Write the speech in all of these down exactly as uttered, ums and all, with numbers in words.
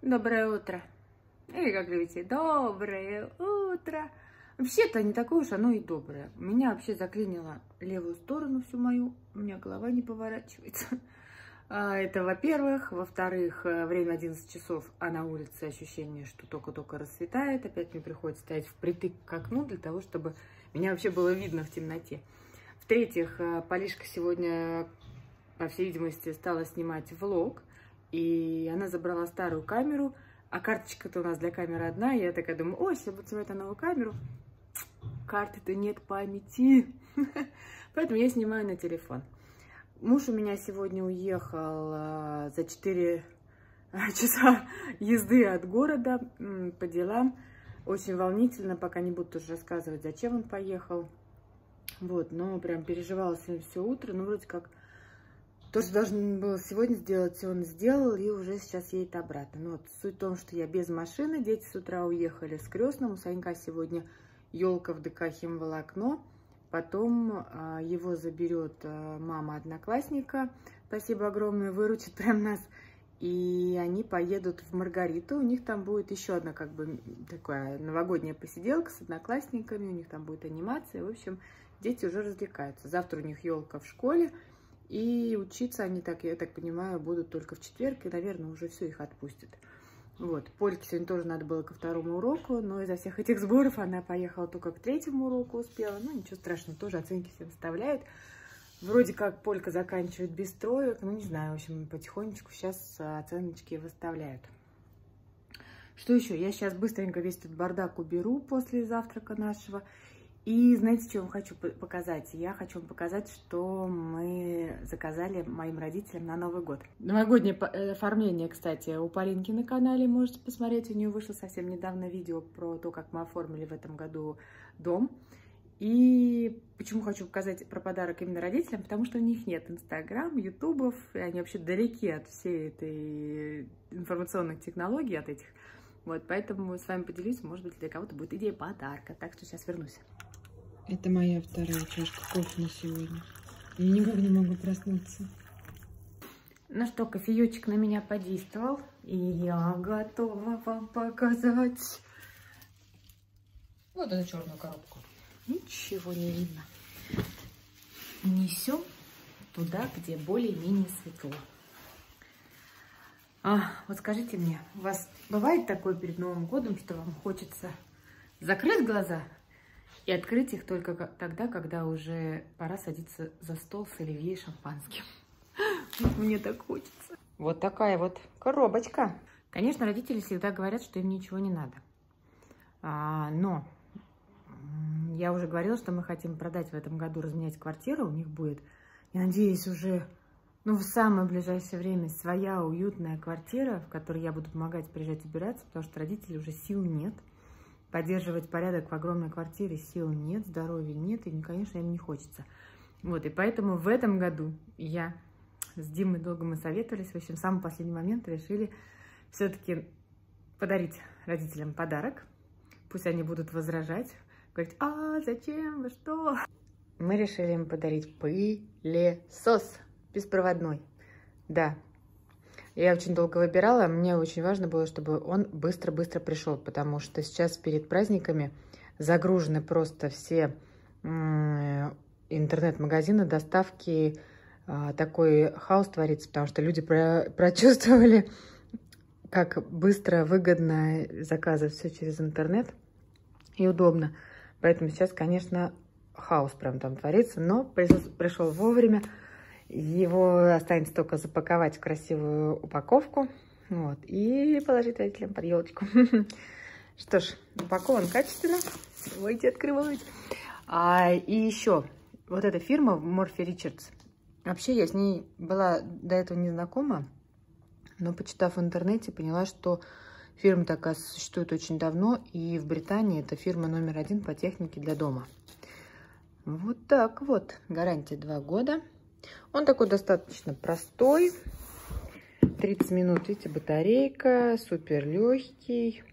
Доброе утро. Или как говорите, доброе утро. Вообще-то не такое уж оно и доброе. Меня вообще заклинило левую сторону всю мою. У меня голова не поворачивается. Это во-первых. Во-вторых, время одиннадцать часов, а на улице ощущение, что только-только расцветает. Опять мне приходится стоять впритык к окну для того, чтобы меня вообще было видно в темноте. В-третьих, Полишка сегодня, по всей видимости, стала снимать влог. И она забрала старую камеру, а карточка-то у нас для камеры одна. И я такая думаю, ой, если буду снимать на новую камеру, карты-то нет памяти. Поэтому я снимаю на телефон. Муж у меня сегодня уехал за четыре часа езды от города по делам. Очень волнительно, пока не буду тоже рассказывать, зачем он поехал. Вот, но прям переживала все утро, ну вроде как... То, что должен был сегодня сделать, он сделал, и уже сейчас едет обратно. Но вот суть в том, что я без машины, дети с утра уехали с крестным. У Санька сегодня елка в ДК «Химволокно». Потом а, его заберет а, мама одноклассника. Спасибо огромное, выручит прям нас. И они поедут в Маргариту. У них там будет еще одна, как бы, такая новогодняя посиделка с одноклассниками. У них там будет анимация. В общем, дети уже развлекаются. Завтра у них елка в школе. И учиться они, так, я так понимаю, будут только в четверг, и, наверное, уже все их отпустят. Вот. Польке сегодня тоже надо было ко второму уроку, но из-за всех этих сборов она поехала только к третьему уроку, успела. Ну, ничего страшного, тоже оценки всем вставляет. Вроде как Полька заканчивает без троек, ну, не знаю, в общем, потихонечку сейчас оценочки выставляют. Что еще? Я сейчас быстренько весь этот бардак уберу после завтрака нашего. И знаете, что я вам хочу показать? Я хочу вам показать, что мы заказали моим родителям на Новый год. Новогоднее оформление, кстати, у Полинки на канале. Можете посмотреть, у нее вышло совсем недавно видео про то, как мы оформили в этом году дом. И почему хочу показать про подарок именно родителям? Потому что у них нет Инстаграм, Ютубов, и они вообще далеки от всей этой информационных технологий, от этих. Вот, поэтому с вами поделюсь, может быть, для кого-то будет идея подарка. Так что сейчас вернусь. Это моя вторая чашка кофе на сегодня. Я никак не могу проснуться. Ну что, кофеечек на меня подействовал. И я готова вам показать. Вот эту черную коробку. Ничего не видно. Несем туда, где более-менее светло. А, вот скажите мне, у вас бывает такое перед Новым годом, что вам хочется закрыть глаза? И открыть их только тогда, когда уже пора садиться за стол с оливье и шампанским. Мне так хочется. Вот такая вот коробочка. Конечно, родители всегда говорят, что им ничего не надо. А, но я уже говорила, что мы хотим продать в этом году, разменять квартиру. У них будет, я надеюсь, уже ну, в самое ближайшее время своя уютная квартира, в которой я буду помогать приезжать убираться, потому что родителей уже сил нет. Поддерживать порядок в огромной квартире сил нет, здоровья нет, и, конечно, им не хочется. Вот, и поэтому в этом году я с Димой долго мы советовались, в общем, в самый последний момент решили все-таки подарить родителям подарок. Пусть они будут возражать, говорить, а зачем, вы что? Мы решили им подарить пылесос беспроводной, да. Я очень долго выбирала, мне очень важно было, чтобы он быстро-быстро пришел, потому что сейчас перед праздниками загружены просто все интернет-магазины, доставки, такой хаос творится, потому что люди про прочувствовали, как быстро, выгодно заказывать все через интернет и удобно. Поэтому сейчас, конечно, хаос прям там творится, но пришел вовремя. Его останется только запаковать в красивую упаковку, вот, и положить родителям под елочку. Что ж, упакован качественно. Давайте открывать. А, и еще, вот эта фирма Morphy Richards. Вообще, я с ней была до этого не знакома, но, почитав в интернете, поняла, что фирма такая существует очень давно, и в Британии это фирма номер один по технике для дома. Вот так вот. Гарантия два года. Он такой достаточно простой, тридцать минут, видите, батарейка, супер легкий,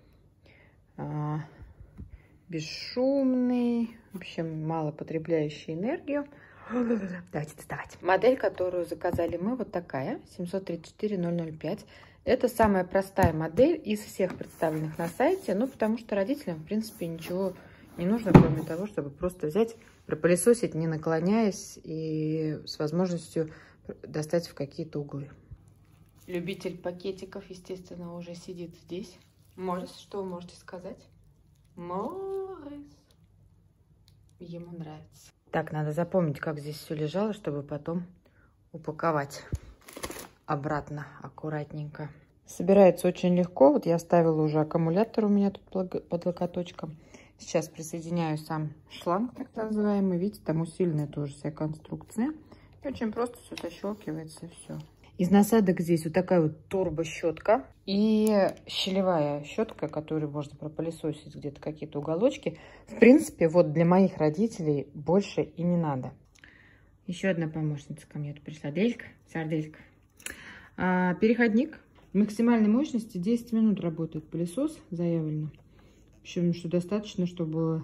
бесшумный, в общем, мало потребляющий энергию. Давайте доставать. Модель, которую заказали мы, вот такая, семь три четыре ноль ноль пять. Это самая простая модель из всех представленных на сайте, ну, потому что родителям, в принципе, ничего не нужно, кроме того, чтобы просто взять, пропылесосить, не наклоняясь, и с возможностью достать в какие-то углы. Любитель пакетиков, естественно, уже сидит здесь. Морис, что вы можете сказать? Морис. Ему нравится. Так, надо запомнить, как здесь все лежало, чтобы потом упаковать обратно, аккуратненько. Собирается очень легко. Вот я ставила уже аккумулятор у меня тут под локоточком. Сейчас присоединяю сам шланг, так называемый. Видите, там усиленная тоже вся конструкция. И очень просто все защелкивается, и все. Из насадок здесь вот такая вот турбощетка и щелевая щетка, которую можно пропылесосить где-то какие-то уголочки. В принципе, вот для моих родителей больше и не надо. Еще одна помощница ко мне тут пришла. Делька, сарделька. А, переходник. В максимальной мощности десять минут работает пылесос, заявлено. В общем, что достаточно, чтобы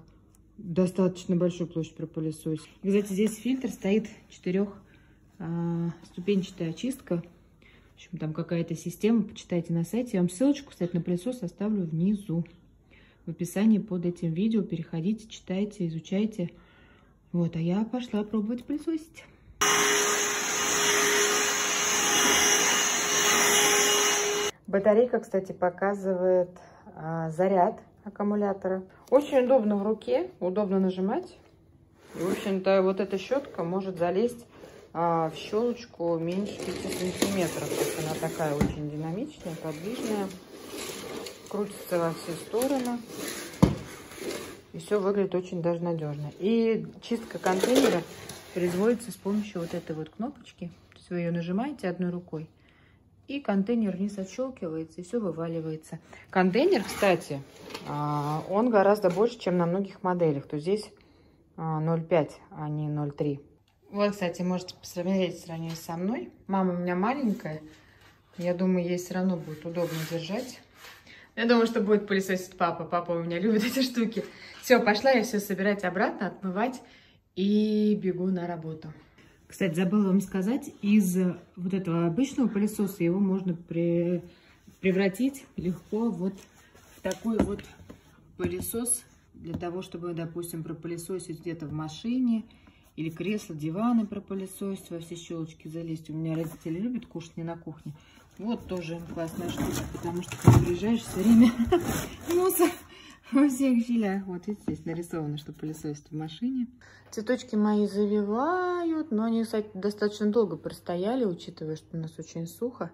достаточно большую площадь пропылесосить. Кстати, здесь фильтр стоит четырехступенчатая очистка. В общем, там какая-то система. Почитайте на сайте. Я вам ссылочку, кстати, на пылесос оставлю внизу, в описании под этим видео. Переходите, читайте, изучайте. Вот, а я пошла пробовать пылесосить. Батарейка, кстати, показывает а, заряд аккумулятора. Очень удобно в руке, удобно нажимать. И, в общем-то, вот эта щетка может залезть а, в щелочку меньше пяти сантиметров. То есть она такая очень динамичная, подвижная. Крутится во все стороны. И все выглядит очень даже надежно. И чистка контейнера производится с помощью вот этой вот кнопочки. То есть вы ее нажимаете одной рукой, и контейнер вниз отщелкивается, и все вываливается. Контейнер, кстати, он гораздо больше, чем на многих моделях. То есть здесь ноль пять, а не ноль три. Вот, кстати, можете посмотреть, сравнить со мной. Мама у меня маленькая. Я думаю, ей все равно будет удобно держать. Я думаю, что будет пылесосить папа. Папа у меня любит эти штуки. Все, пошла я все собирать обратно, отмывать, и бегу на работу. Кстати, забыла вам сказать, из вот этого обычного пылесоса его можно при... превратить легко вот в такой вот пылесос для того, чтобы, допустим, пропылесосить где-то в машине или кресло, диваны пропылесосить, во все щелочки залезть. У меня родители любят кушать не на кухне. Вот тоже классная штука, потому что ты приезжаешь все время мусор во всех щелях. Вот видите, здесь нарисовано, что пылесосит в машине. Цветочки мои завивают, но они, кстати, достаточно долго простояли, учитывая, что у нас очень сухо.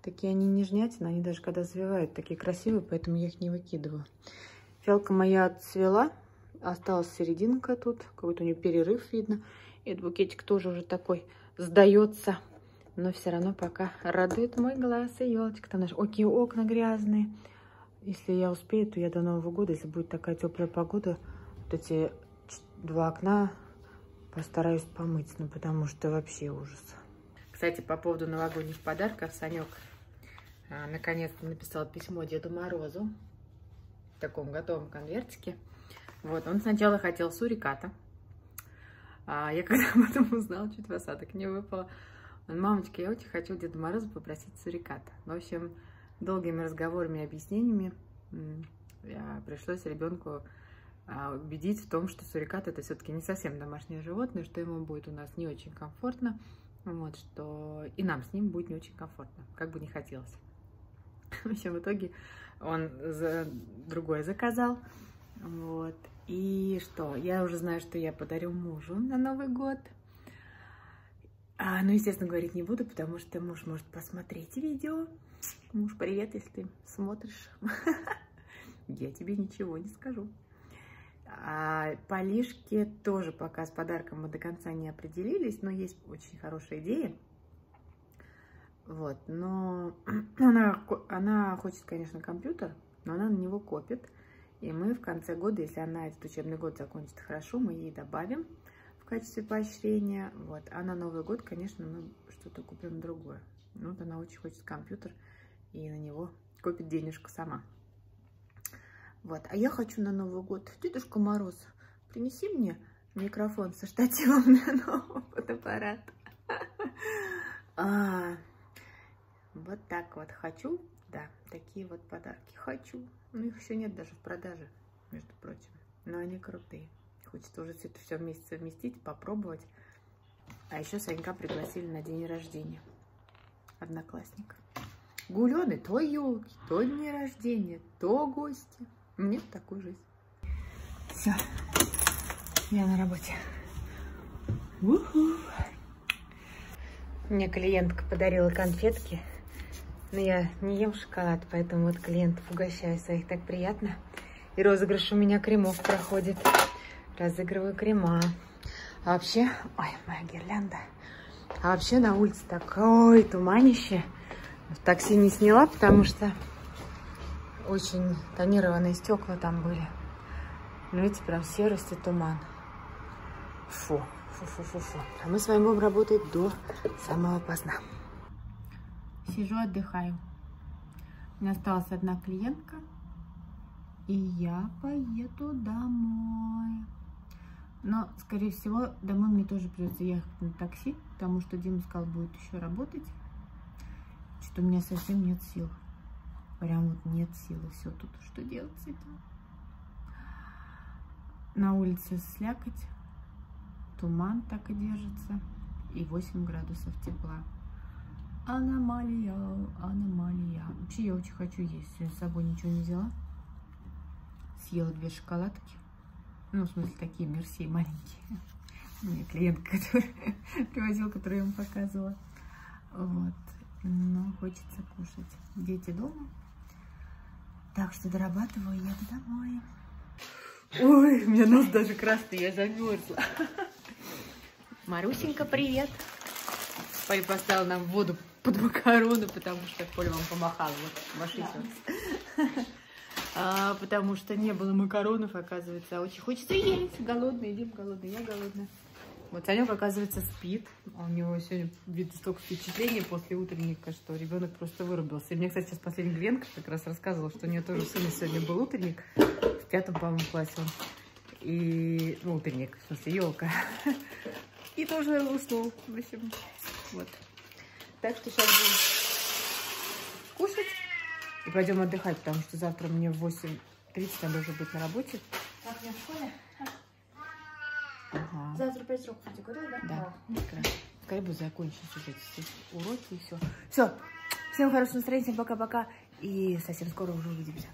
Такие они нежнятины, они даже когда завивают, такие красивые, поэтому я их не выкидываю. Фиалка моя отцвела, осталась серединка тут, какой-то у нее перерыв видно. И этот букетик тоже уже такой сдается. Но все равно пока радует мой глаз и елочка. Там наши окей, окна грязные. Если я успею, то я до Нового года, если будет такая теплая погода, вот эти два окна постараюсь помыть. Ну, потому что вообще ужас. Кстати, по поводу новогодних подарков. Санек а, наконец-то написал письмо Деду Морозу в таком готовом конвертике. Вот, он сначала хотел суриката. А я когда об этом узнала, чуть в осадок не выпало. Мамочка, я очень хочу Деда Мороза попросить суриката. В общем, долгими разговорами и объяснениями пришлось ребенку убедить в том, что сурикат это все-таки не совсем домашнее животное, что ему будет у нас не очень комфортно, вот, что и нам с ним будет не очень комфортно, как бы не хотелось. В общем, в итоге он за... другое заказал. Вот. И что? Я уже знаю, что я подарю мужу на Новый год. А, ну, естественно, говорить не буду, потому что муж может посмотреть видео. Муж, привет, если ты смотришь. Я тебе ничего не скажу. Полишки тоже пока с подарком мы до конца не определились, но есть очень хорошая идея. Вот, но она хочет, конечно, компьютер, но она на него копит. И мы в конце года, если она этот учебный год закончит хорошо, мы ей добавим в качестве поощрения. Вот. А на Новый год, конечно, мы что-то купим другое. Вот она очень хочет компьютер и на него копит денежку сама. Вот. А я хочу на Новый год. Дедушка Мороз, принеси мне микрофон со штативом для нового фотоаппарата. Вот так вот хочу, да, такие вот подарки хочу. Ну, их еще нет даже в продаже, между прочим. Но они крутые. Хочется уже все это все вместе совместить, попробовать. А еще Санька пригласили на день рождения одноклассника. Гулены, то елки, то дни рождения, то гости. Мне в такую жизнь. Все, я на работе. У-ху. Мне клиентка подарила конфетки, но я не ем шоколад, поэтому вот клиентов угощаю своих, так приятно. И розыгрыш у меня кремов проходит. Разыгрываю крема. А вообще, ой, моя гирлянда. А вообще на улице такое туманище. В такси не сняла, потому что очень тонированные стекла там были. Ну, видите, прям серость и туман. Фу, фу, фу, фу, фу. А мы с вами будем работать до самого поздна. Сижу, отдыхаю. У меня осталась одна клиентка. И я поеду домой. Но, скорее всего, домой мне тоже придется ехать на такси, потому что Дима сказал, будет еще работать. Что у меня совсем нет сил. Прям вот нет силы. Все тут. Что делать с этим? На улице слякоть. Туман так и держится. И восемь градусов тепла. Аномалия, аномалия. Вообще я очень хочу есть. Я с собой ничего не взяла. Съела две шоколадки. Ну, в смысле, такие мерси маленькие. У меня клиентка, которая привозила, которую я вам показывала. Вот. Но хочется кушать. Дети дома. Так что дорабатываю, еду домой. Ой, у меня нос даже красный, я замерзла. Марусенька, привет. Поля поставила нам воду под макароны, потому что Поля вам помахала. Вот, ваши да. а, потому что не было макаронов, оказывается. Очень хочется есть. Голодный, Дим голодный, я голодная. Вот Санек, оказывается, спит. У него сегодня видно столько впечатлений после утренника, что ребенок просто вырубился. И мне, кстати, сейчас последний Гленка как раз рассказывала, что у нее тоже сына сегодня был утренник. В пятом, по-моему, классе он. И... Ну, утренник, в смысле, елка. И тоже уснул. В общем, вот. Так что сейчас будем кушать. И пойдем отдыхать, потому что завтра мне в восемь тридцать надо уже быть на работе. Как я в школе? Ага. Завтра пять срок хоть готовы, да? Да, да. Скорее бы закончить уже уроки и все. Все, всем хорошего настроения, всем пока-пока. И совсем скоро уже увидимся.